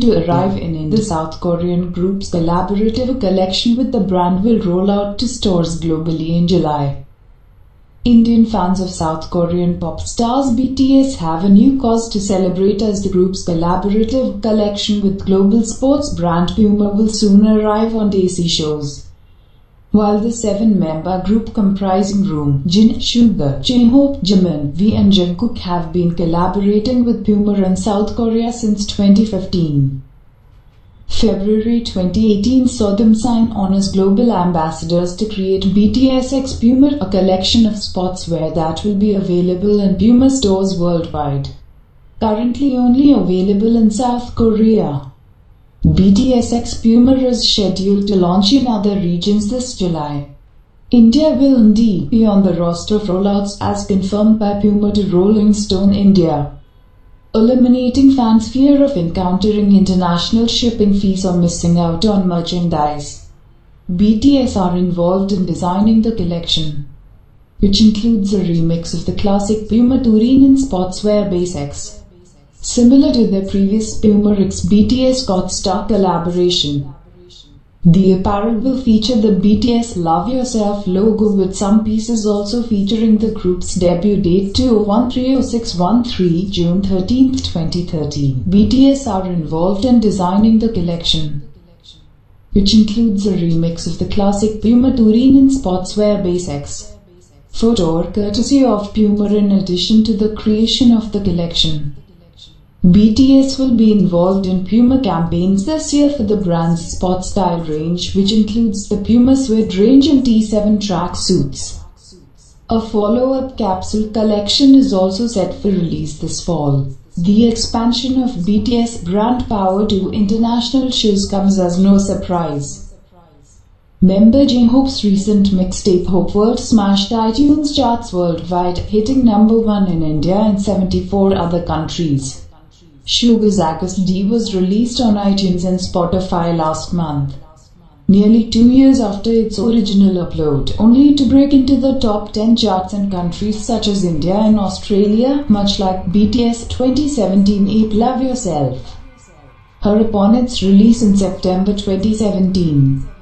soon to arrive in India. The South Korean group's collaborative collection with the brand will roll out to stores globally in July. Indian fans of South Korean pop stars BTS have a new cause to celebrate as the group's collaborative collection with global sports brand Puma will soon arrive on daisy shows. While the seven-member group comprising RM, Jin, Suga, J-Hope, Jimin, V and Jungkook have been collaborating with Puma in South Korea since 2015. February 2018 saw them sign on as global ambassadors to create BTS x Puma, a collection of sportswear that will be available in Puma stores worldwide. Currently only available in South Korea. BTS x Puma is scheduled to launch in other regions this July. India will indeed be on the roster of rollouts as confirmed by Puma to Rolling Stone India. Eliminating fans' fear of encountering international shipping fees or missing out on merchandise. BTS are involved in designing the collection, which includes a remix of the classic Puma Turin in sportswear basics, similar to their previous Puma x BTS Gotstar collaboration. The apparel will feature the BTS Love Yourself logo, with some pieces also featuring the group's debut date 2013-06-13 June 13, 2013. BTS are involved in designing the collection, which includes a remix of the classic Puma Turin in sportswear basics. Photo or courtesy of Puma. In addition to the creation of the collection, BTS will be involved in Puma campaigns this year for the brand's sport style range, which includes the Puma Suede range and T7 track suits. A follow-up capsule collection is also set for release this fall. The expansion of BTS brand power to international shows comes as no surprise. Member J-Hope's recent mixtape Hope World smashed iTunes charts worldwide, hitting #1 in India and 74 other countries. Suga's Agust D was released on iTunes and Spotify last month, nearly 2 years after its original upload, only to break into the top 10 charts in countries such as India and Australia, much like BTS 2017 ape Love Yourself, her opponent's release in September 2017.